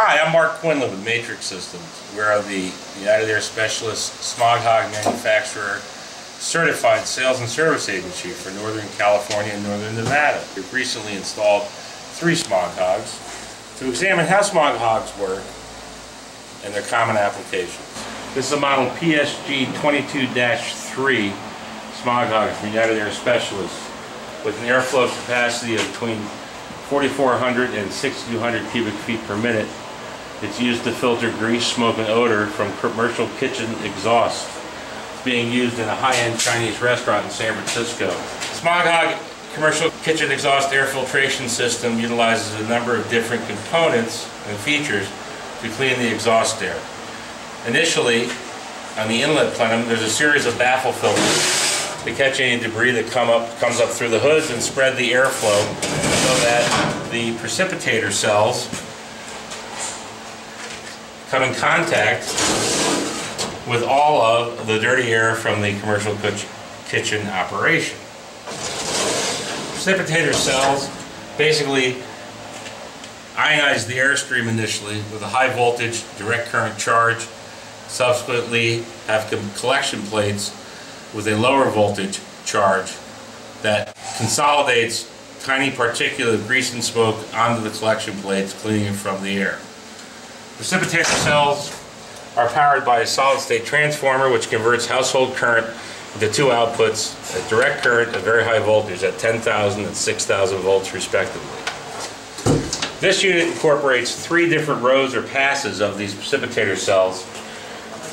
Hi, I'm Mark Quinlan with Matrix Systems. We are the United Air Specialists, Smog Hog manufacturer, certified sales and service agency for Northern California and Northern Nevada. We've recently installed 3 Smog Hogs to examine how Smog Hogs work and their common applications. This is a model PSG 22-3 Smog Hog from United Air Specialists with an airflow capacity of between 4,400 and 6,200 cubic feet per minute. It's used to filter grease, smoke, and odor from commercial kitchen exhaust. It's being used in a high-end Chinese restaurant in San Francisco. Smog Hog commercial kitchen exhaust air filtration system utilizes a number of different components and features to clean the exhaust air. Initially, on the inlet plenum, there's a series of baffle filters to catch any debris that comes up through the hoods and spread the airflow so that the precipitator cells come in contact with all of the dirty air from the commercial kitchen operation. Precipitator cells basically ionize the airstream initially with a high voltage direct current charge, subsequently have collection plates with a lower voltage charge that consolidates tiny particulate grease and smoke onto the collection plates, cleaning it from the air. Precipitator cells are powered by a solid-state transformer which converts household current into 2 outputs, a direct current and very high voltage at 10,000 and 6,000 volts respectively. This unit incorporates 3 different rows or passes of these precipitator cells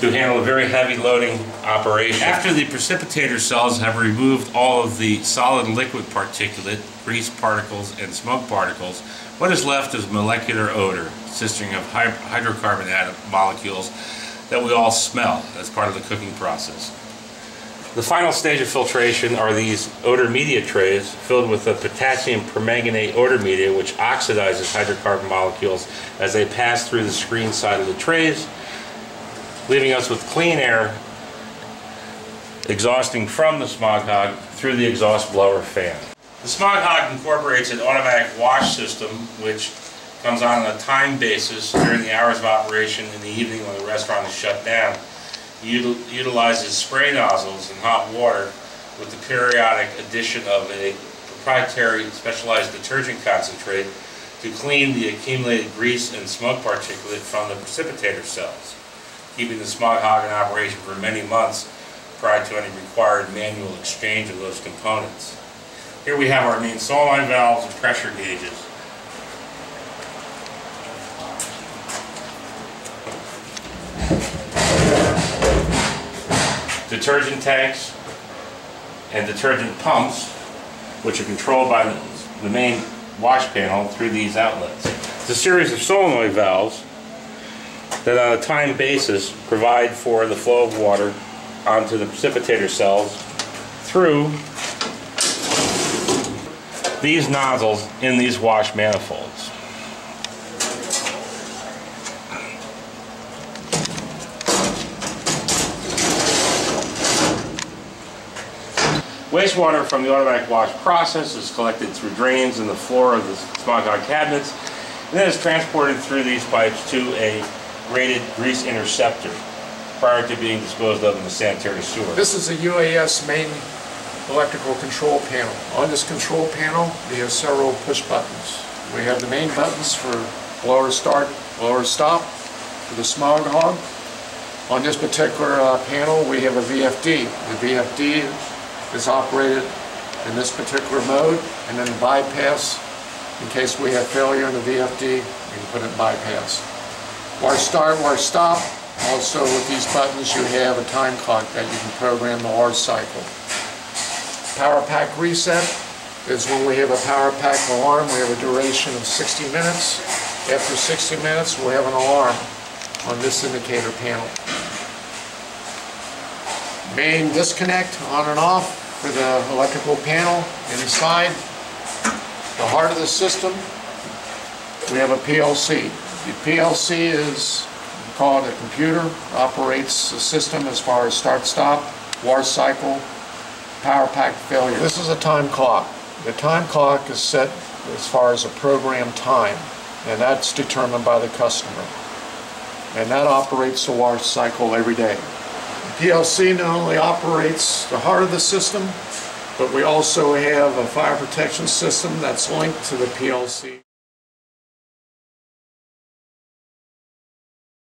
to handle a very heavy loading operation. After the precipitator cells have removed all of the solid and liquid particulate, grease particles, and smoke particles, what is left is molecular odor consisting of hydrocarbon molecules that we all smell as part of the cooking process. The final stage of filtration are these odor media trays filled with a potassium permanganate odor media which oxidizes hydrocarbon molecules as they pass through the screen side of the trays, leaving us with clean air exhausting from the Smog Hog through the exhaust blower fan. The Smog Hog incorporates an automatic wash system which comes on a time basis during the hours of operation in the evening when the restaurant is shut down. It utilizes spray nozzles and hot water with the periodic addition of a proprietary specialized detergent concentrate to clean the accumulated grease and smoke particulate from the precipitator cells, keeping the Smog Hog in operation for many months prior to any required manual exchange of those components. Here we have our main solenoid valves and pressure gauges. Detergent tanks and detergent pumps, which are controlled by the main wash panel through these outlets. It's a series of solenoid valves that on a time basis provide for the flow of water onto the precipitator cells through these nozzles in these wash manifolds. Wastewater from the automatic wash process is collected through drains in the floor of the Smog Hog cabinets and then is transported through these pipes to a rated grease interceptor prior to being disposed of in the sanitary sewer. This is the UAS main electrical control panel. On this control panel we have several push buttons. We have the main buttons for blower start, blower stop, for the Smog Hog. On this particular panel we have a VFD. The VFD is operated in this particular mode, and then the bypass, in case we have failure in the VFD, we can put it in bypass. Wash start, wash stop. Also with these buttons you have a time clock that you can program the wash cycle. Power pack reset is when we have a power pack alarm. We have a duration of 60 minutes. After 60 minutes we'll have an alarm on this indicator panel. Main disconnect on and off for the electrical panel inside. The heart of the system, we have a PLC. The PLC is called a computer, operates the system as far as start-stop, wash cycle, power pack failure. This is a time clock. The time clock is set as far as a program time. and that's determined by the customer. And that operates the wash cycle every day. The PLC not only operates the heart of the system, but we also have a fire protection system that's linked to the PLC.